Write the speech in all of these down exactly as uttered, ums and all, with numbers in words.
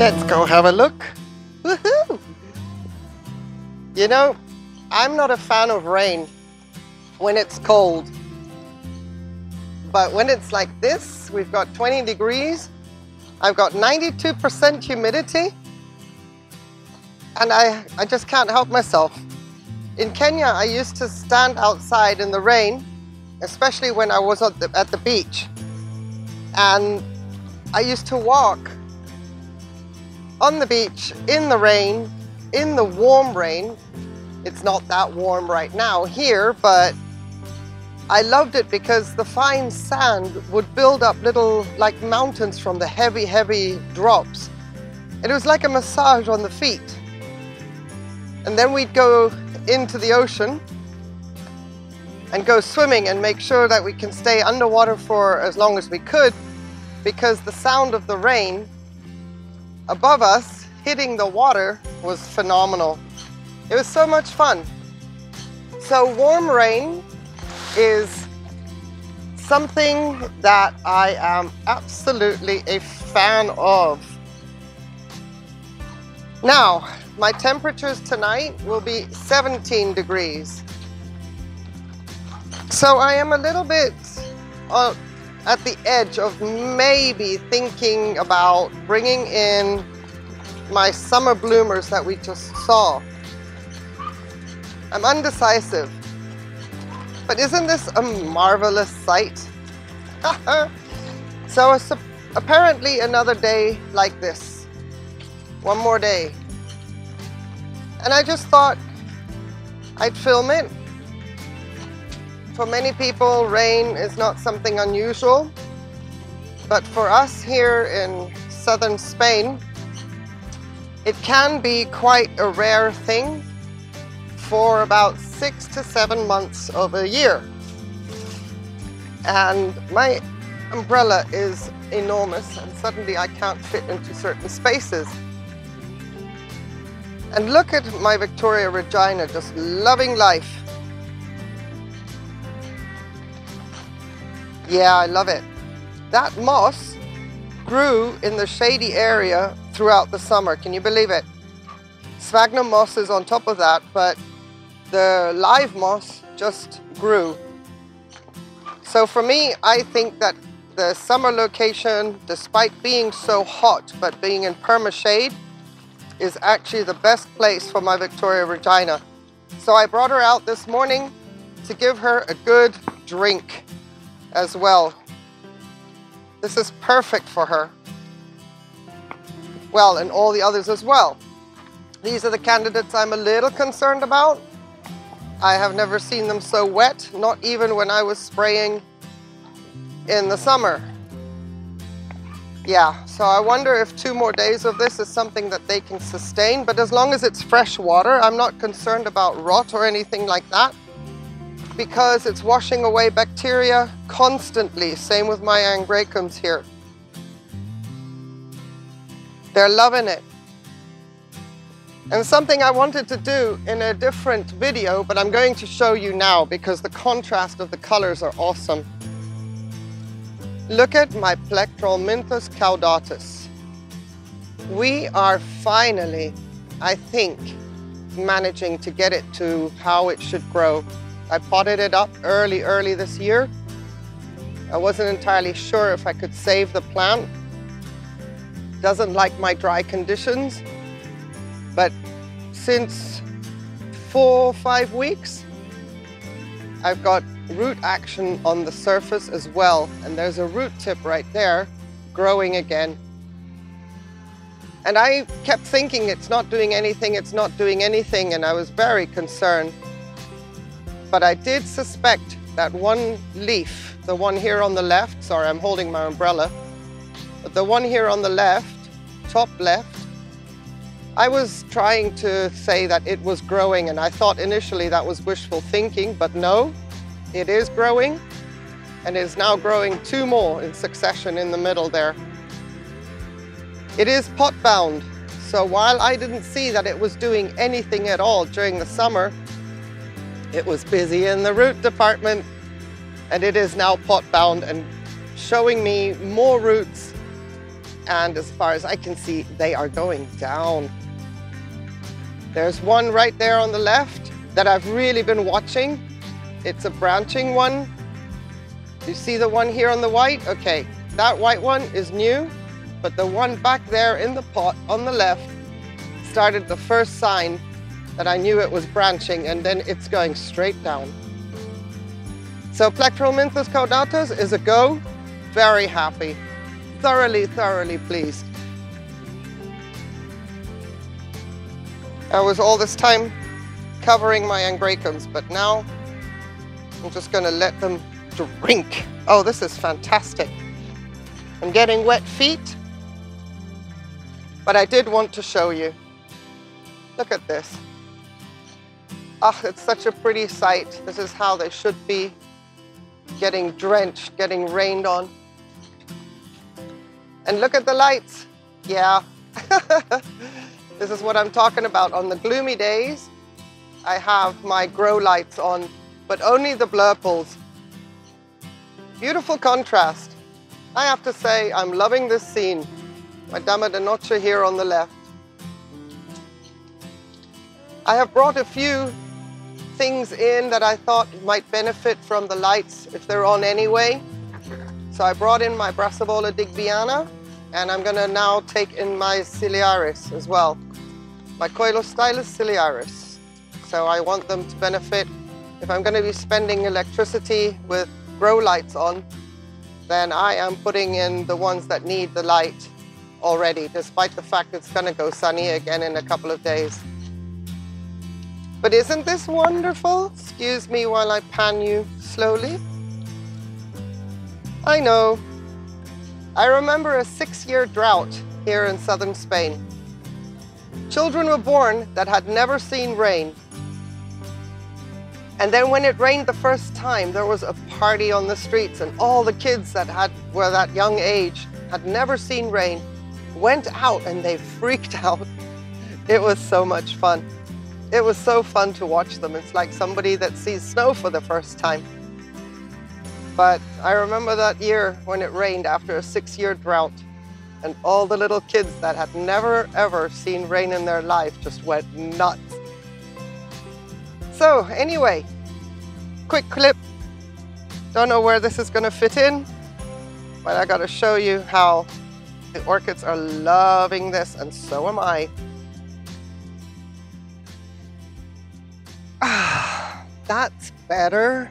Let's go have a look. Woohoo! You know, I'm not a fan of rain when it's cold. But when it's like this, we've got twenty degrees, I've got ninety-two percent humidity, and I, I just can't help myself. In Kenya, I used to stand outside in the rain, especially when I was at the, at the beach, and I used to walk on the beach in the rain, in the warm rain. It's not that warm right now here, but I loved it because the fine sand would build up little like mountains from the heavy, heavy drops. And it was like a massage on the feet. And then we'd go into the ocean and go swimming and make sure that we can stay underwater for as long as we could, because the sound of the rain above us hitting the water was phenomenal. It was so much fun. So warm rain is something that I am absolutely a fan of. Now, my temperatures tonight will be seventeen degrees. So I am a little bit uh, at the edge of maybe thinking about bringing in my summer bloomers that we just saw. I'm undecisive. But isn't this a marvelous sight? So apparently another day like this. One more day. And I just thought I'd film it. For many people, rain is not something unusual. But for us here in southern Spain, it can be quite a rare thing for about six to seven months of a year. And my umbrella is enormous, and suddenly I can't fit into certain spaces. And look at my Victoria Regina, just loving life. Yeah, I love it. That moss grew in the shady area throughout the summer. Can you believe it? Sphagnum moss is on top of that, but the live moss just grew. So for me, I think that the summer location, despite being so hot, but being in permashade, is actually the best place for my Victoria Regina. So I brought her out this morning to give her a good drink as well. This is perfect for her. Well, and all the others as well. These are the candidates I'm a little concerned about. I have never seen them so wet, not even when I was spraying in the summer. Yeah, so I wonder if two more days of this is something that they can sustain, but as long as it's fresh water, I'm not concerned about rot or anything like that, because it's washing away bacteria constantly. Same with my Angraecums here. They're loving it. And something I wanted to do in a different video, but I'm going to show you now because the contrast of the colors are awesome. Look at my Plectranthus caudatus. We are finally, I think, managing to get it to how it should grow. I potted it up early, early this year. I wasn't entirely sure if I could save the plant. Doesn't like my dry conditions. But since four or five weeks, I've got root action on the surface as well. And there's a root tip right there growing again. And I kept thinking it's not doing anything, it's not doing anything. And I was very concerned. But I did suspect that one leaf, the one here on the left, sorry, I'm holding my umbrella, but the one here on the left, top left, I was trying to say that it was growing, and I thought initially that was wishful thinking, but no, it is growing, and is now growing two more in succession in the middle there. It is pot bound, so while I didn't see that it was doing anything at all during the summer, it was busy in the root department, and it is now pot bound and showing me more roots And as far as I can see, they are going down. There's one right there on the left that I've really been watching. It's a branching one. You see the one here on the white? Okay, that white one is new, but the one back there in the pot on the left started the first sign that I knew it was branching, and then it's going straight down. So Plectranthus caudatus is a go. Very happy. Thoroughly, thoroughly pleased. I was all this time covering my Angraecums, but now I'm just going to let them drink. Oh, this is fantastic. I'm getting wet feet, but I did want to show you. Look at this. Ah, oh, it's such a pretty sight. This is how they should be, getting drenched, getting rained on. And look at the lights. Yeah. This is what I'm talking about. On the gloomy days, I have my grow lights on, but only the blurples. Beautiful contrast. I have to say, I'm loving this scene. My dama de noche here on the left. I have brought a few things in that I thought might benefit from the lights if they're on anyway. So I brought in my Brassavola digbiana, and I'm gonna now take in my ciliaris as well, my Coelostylus ciliaris. So I want them to benefit. If I'm gonna be spending electricity with grow lights on, then I am putting in the ones that need the light already, despite the fact it's gonna go sunny again in a couple of days. But isn't this wonderful? Excuse me while I pan you slowly. I know. I remember a six-year drought here in southern Spain. Children were born that had never seen rain. And then when it rained the first time, there was a party on the streets, and all the kids that had, were that young age, had never seen rain, went out and they freaked out. It was so much fun. It was so fun to watch them. It's like somebody that sees snow for the first time. But I remember that year when it rained after a six-year drought, and all the little kids that had never, ever seen rain in their life just went nuts. So anyway, quick clip. Don't know where this is gonna fit in, but I gotta show you how the orchids are loving this, and so am I. Ah, that's better.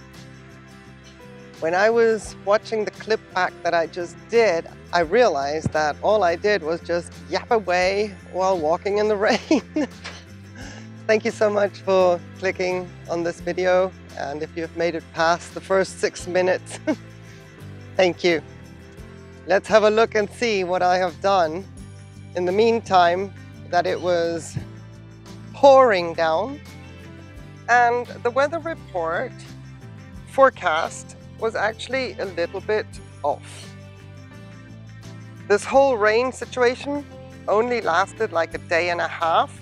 When I was watching the clip back that I just did, I realized that all I did was just yap away while walking in the rain. Thank you so much for clicking on this video. And if you've made it past the first six minutes, thank you. Let's have a look and see what I have done. In the meantime, that it was pouring down. And the weather report forecast was actually a little bit off. This whole rain situation only lasted like a day and a half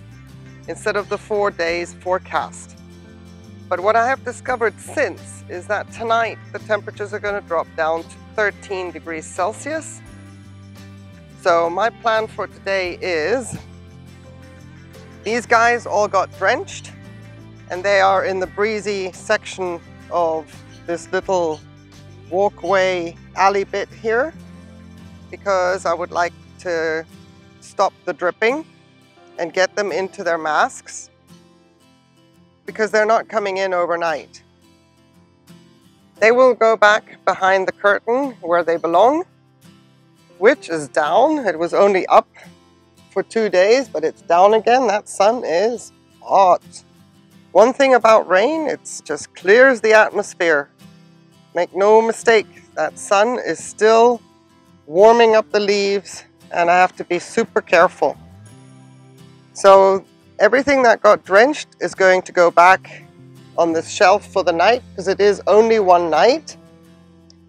instead of the four days forecast. But what I have discovered since is that tonight the temperatures are going to drop down to thirteen degrees Celsius. So my plan for today is, these guys all got drenched, and they are in the breezy section of this little walkway alley bit here, because I would like to stop the dripping and get them into their masks, because they're not coming in overnight. They will go back behind the curtain where they belong, which is down. It was only up for two days, but it's down again. That sun is hot. One thing about rain, it just clears the atmosphere. Make no mistake, that sun is still warming up the leaves, and I have to be super careful. So everything that got drenched is going to go back on this shelf for the night, because it is only one night.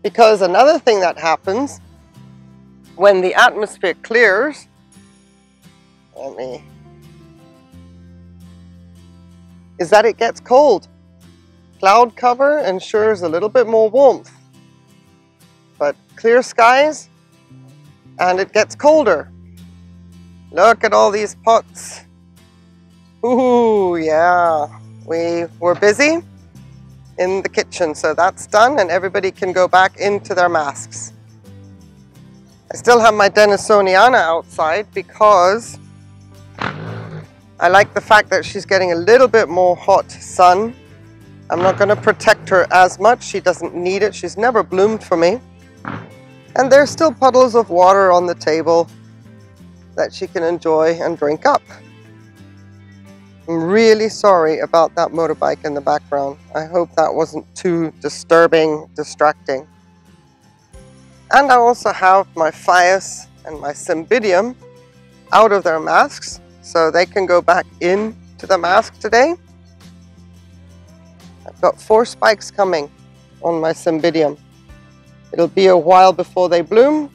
Because another thing that happens when the atmosphere clears, let me, is that it gets cold. Cloud cover ensures a little bit more warmth, but clear skies and it gets colder. Look at all these pots. Ooh, yeah. We were busy in the kitchen, so that's done and everybody can go back into their masks. I still have my Dennisoniana outside because I like the fact that she's getting a little bit more hot sun. I'm not going to protect her as much. She doesn't need it. She's never bloomed for me. And there's still puddles of water on the table that she can enjoy and drink up. I'm really sorry about that motorbike in the background. I hope that wasn't too disturbing, distracting. And I also have my Phalaenopsis and my Cymbidium out of their masks, so they can go back in to the mask today. I've got four spikes coming on my Cymbidium. It'll be a while before they bloom,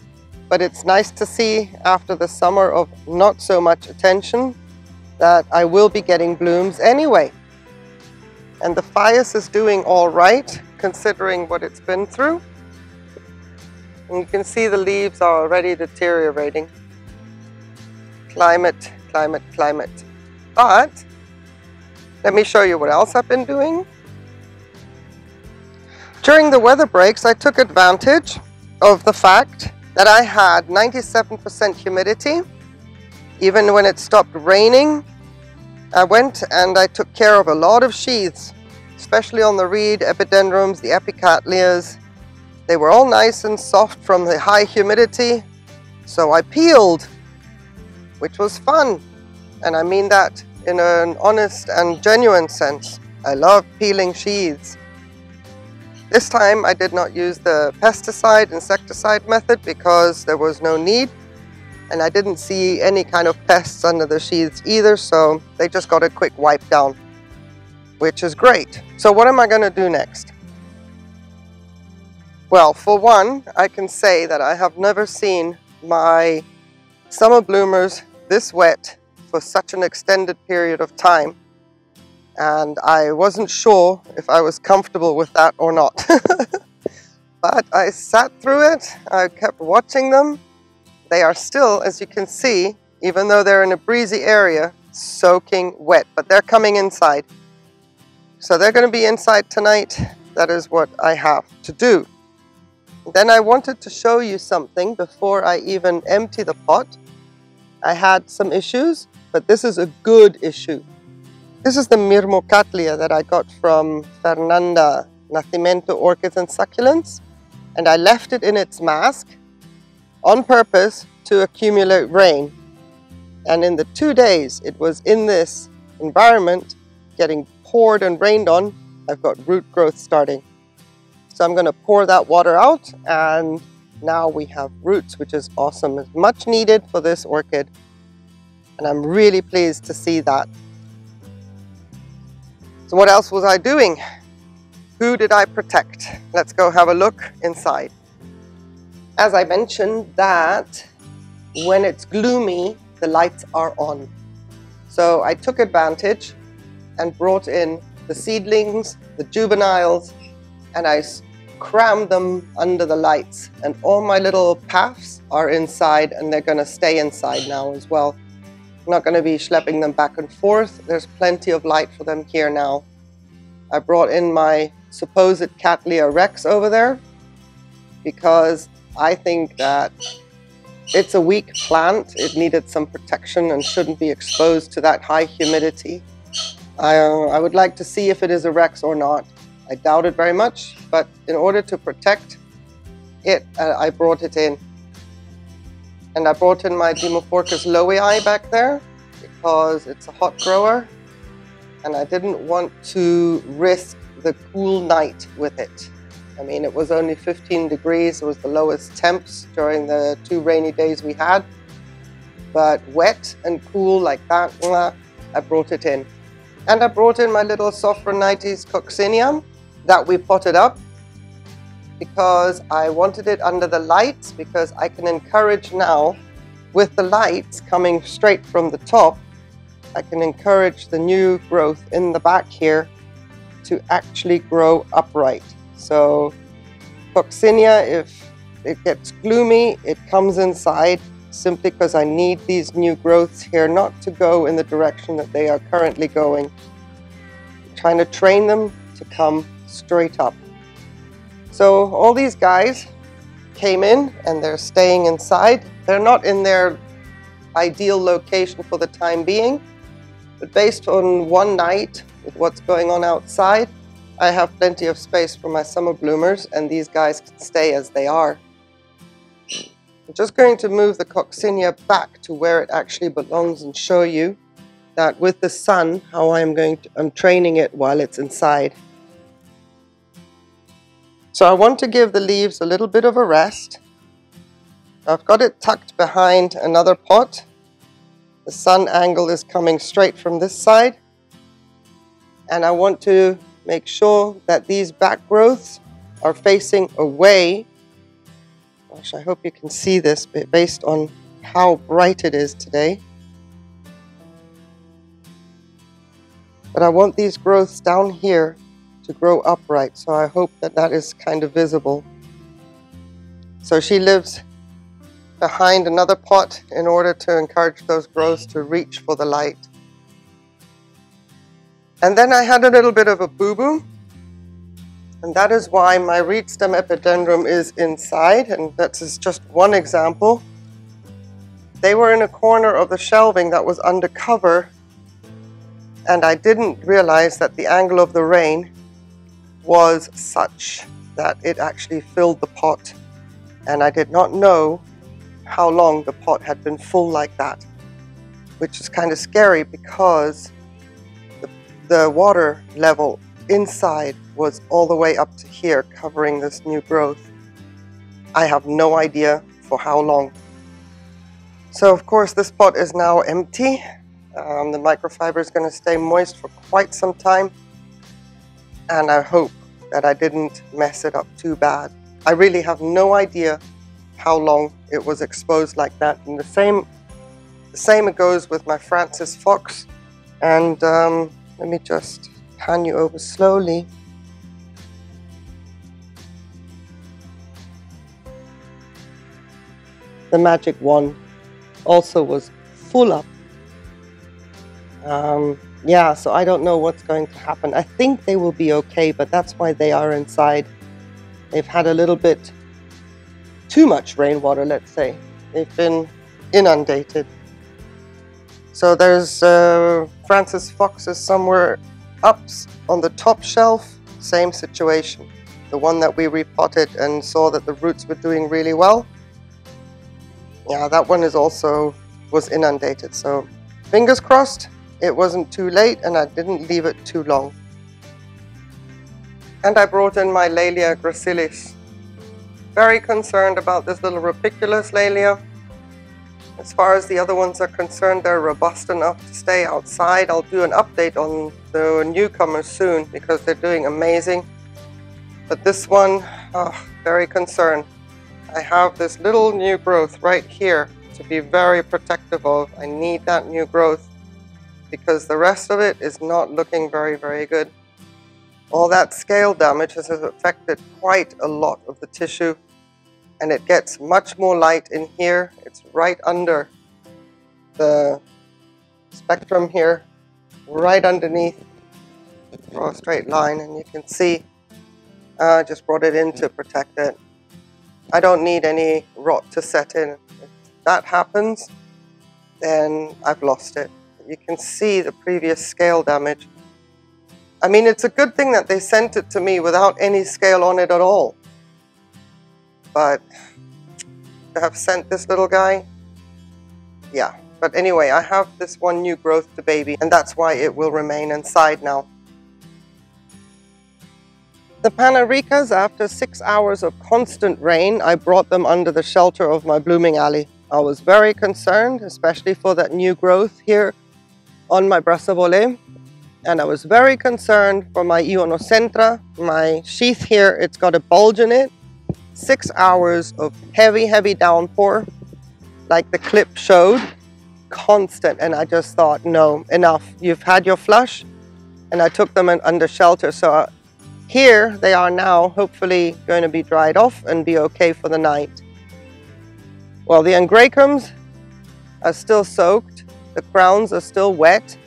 but it's nice to see after the summer of not so much attention that I will be getting blooms anyway. And the Phalaenopsis is doing all right considering what it's been through. And you can see the leaves are already deteriorating. Climate, climate, climate. But let me show you what else I've been doing. During the weather breaks, I took advantage of the fact that I had ninety-seven percent humidity. Even when it stopped raining, I went and I took care of a lot of sheaths, especially on the reed epidendrums, the epicatleas. They were all nice and soft from the high humidity, so I peeled, which was fun. And I mean that in an honest and genuine sense. I love peeling sheaths. This time I did not use the pesticide, insecticide method because there was no need, and I didn't see any kind of pests under the sheaths either, so they just got a quick wipe down, which is great. So what am I going to do next? Well, for one, I can say that I have never seen my summer bloomers this wet for such an extended period of time. And I wasn't sure if I was comfortable with that or not. But I sat through it, I kept watching them. They are still, as you can see, even though they're in a breezy area, soaking wet, but they're coming inside. So they're going to be inside tonight. That is what I have to do. Then I wanted to show you something before I even empty the pot. I had some issues, but this is a good issue. This is the Mirmocatlia that I got from Fernanda Nascimento Orchids and Succulents, and I left it in its mask on purpose to accumulate rain. And in the two days it was in this environment getting poured and rained on, I've got root growth starting. So I'm going to pour that water out, and now we have roots, which is awesome. It's much needed for this orchid, and I'm really pleased to see that. So what else was I doing? Who did I protect? Let's go have a look inside. As I mentioned that when it's gloomy, the lights are on. So I took advantage and brought in the seedlings, the juveniles, and I crammed them under the lights. And all my little paths are inside, and they're going to stay inside now as well. I'm not going to be schlepping them back and forth. There's plenty of light for them here now. I brought in my supposed Cattleya Rex over there because I think that it's a weak plant. It needed some protection and shouldn't be exposed to that high humidity. I, uh, I would like to see if it is a Rex or not. I doubt it very much, but in order to protect it, uh, I brought it in. And I brought in my Dimorphorchis lowii back there because it's a hot grower and I didn't want to risk the cool night with it. I mean, it was only fifteen degrees, it was the lowest temps during the two rainy days we had. But wet and cool like that, blah, I brought it in. And I brought in my little Sophronitis coccinium that we potted up, because I wanted it under the lights, because I can encourage now, with the lights coming straight from the top, I can encourage the new growth in the back here to actually grow upright. So coccinia, if it gets gloomy, it comes inside simply because I need these new growths here not to go in the direction that they are currently going. I'm trying to train them to come straight up. So all these guys came in and they're staying inside. They're not in their ideal location for the time being, but based on one night with what's going on outside, I have plenty of space for my summer bloomers, and these guys can stay as they are. I'm just going to move the coccinia back to where it actually belongs and show you that with the sun, how I'm going to, I'm training it while it's inside. So I want to give the leaves a little bit of a rest. I've got it tucked behind another pot. The sun angle is coming straight from this side. And I want to make sure that these back growths are facing away. Gosh, I hope you can see this based on how bright it is today. But I want these growths down here to grow upright, so I hope that that is kind of visible. So she lives behind another pot in order to encourage those growths to reach for the light. And then I had a little bit of a boo-boo, and that is why my reed stem epidendrum is inside, and that is just one example. They were in a corner of the shelving that was under cover, and I didn't realize that the angle of the rain was such that it actually filled the pot, and I did not know how long the pot had been full like that, which is kind of scary because the water level inside was all the way up to here, covering this new growth. I have no idea for how long. So of course this pot is now empty. Um, the microfiber is going to stay moist for quite some time, and I hope that I didn't mess it up too bad. I really have no idea how long it was exposed like that, and the same, the same goes with my Francis Fox. And um, let me just pan you over slowly. The magic wand also was full up. Um, yeah, so I don't know what's going to happen. I think they will be okay, but that's why they are inside. They've had a little bit too much rainwater, let's say. They've been inundated. So there's uh, Francis Fox's somewhere up on the top shelf, same situation. The one that we repotted and saw that the roots were doing really well. Yeah, that one is also was inundated. So fingers crossed, it wasn't too late and I didn't leave it too long. And I brought in my Laelia gracilis. Very concerned about this little Rapiculus Laelia. As far as the other ones are concerned, they're robust enough to stay outside. I'll do an update on the newcomers soon because they're doing amazing. But this one, oh, very concerned. I have this little new growth right here to be very protective of. I need that new growth because the rest of it is not looking very, very good. All that scale damage has affected quite a lot of the tissue. And it gets much more light in here. It's right under the spectrum here, right underneath. Draw a straight line and you can see I uh, just brought it in to protect it. I don't need any rot to set in. If that happens, then I've lost it. You can see the previous scale damage. I mean, it's a good thing that they sent it to me without any scale on it at all. But to have sent this little guy, yeah. But anyway, I have this one new growth to baby, and that's why it will remain inside now. The Panaricas, after six hours of constant rain, I brought them under the shelter of my blooming alley. I was very concerned, especially for that new growth here on my Brassavola. And I was very concerned for my Ionocentra, my sheath here, it's got a bulge in it. Six hours of heavy, heavy downpour, like the clip showed, constant. And I just thought, no, enough. You've had your flush. And I took them in, under shelter. So I, Here they are now hopefully going to be dried off and be okay for the night. Well, the Angraecums are still soaked, the crowns are still wet.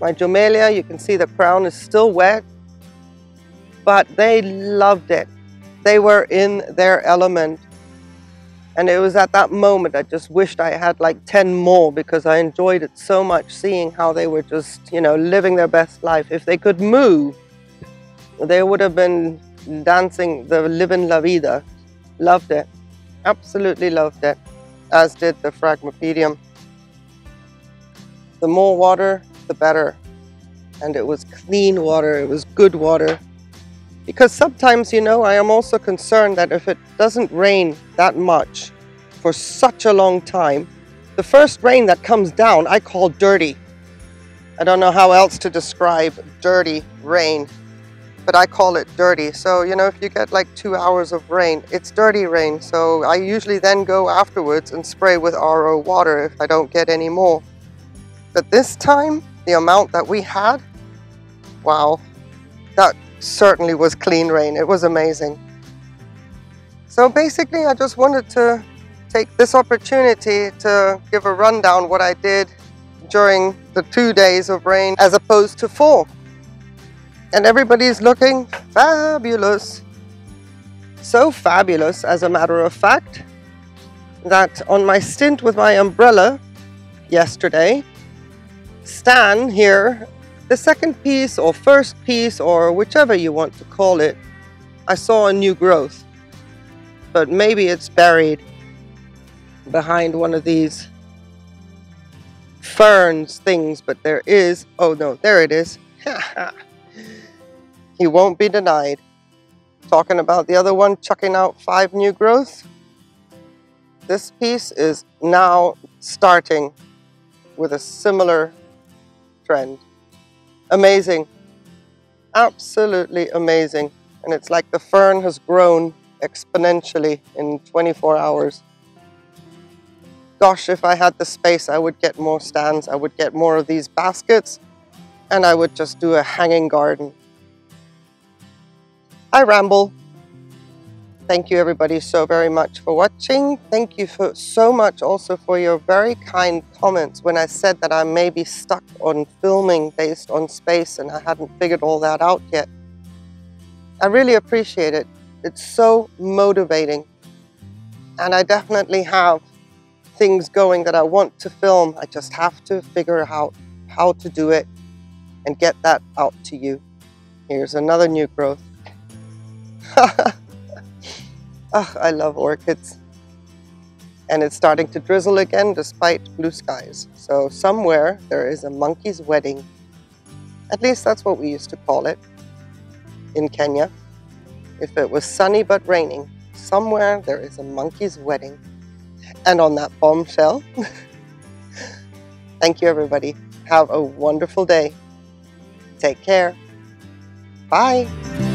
My Jomelia, you can see the crown is still wet, but they loved it. They were in their element. And it was at that moment I just wished I had like ten more, because I enjoyed it so much seeing how they were just, you know, living their best life. If they could move, they would have been dancing the living la vida. Loved it. Absolutely loved it. As did the Phragmopedium. The more water, the better. And it was clean water. It was good water. Because sometimes, you know, I am also concerned that if it doesn't rain that much for such a long time, the first rain that comes down I call dirty. I don't know how else to describe dirty rain. But I call it dirty. So, you know, if you get like two hours of rain, it's dirty rain. So I usually then go afterwards and spray with R O water if I don't get any more. But this time, the amount that we had, wow, that certainly was clean rain. It was amazing. So basically, I just wanted to take this opportunity to give a rundown what I did during the two days of rain as opposed to four. And everybody's looking fabulous. So fabulous, as a matter of fact, that on my stint with my umbrella yesterday, Stan here, the second piece or first piece or whichever you want to call it, I saw a new growth. But maybe it's buried behind one of these ferns things, but there is, oh no, there it is. He won't be denied. Talking about the other one, chucking out five new growths. This piece is now starting with a similar trend. Amazing. Absolutely amazing. And it's like the fern has grown exponentially in twenty-four hours. Gosh, if I had the space, I would get more stands. I would get more of these baskets, and I would just do a hanging garden. I ramble. Thank you everybody so very much for watching. Thank you for so much also for your very kind comments when I said that I may be stuck on filming based on space and I hadn't figured all that out yet. I really appreciate it. It's so motivating. And I definitely have things going that I want to film. I just have to figure out how to do it and get that out to you. Here's another new growth. Oh, I love orchids. And it's starting to drizzle again despite blue skies. So somewhere there is a monkey's wedding. At least that's what we used to call it in Kenya. If it was sunny but raining, somewhere there is a monkey's wedding. And on that bombshell, thank you everybody. Have a wonderful day. Take care. Bye.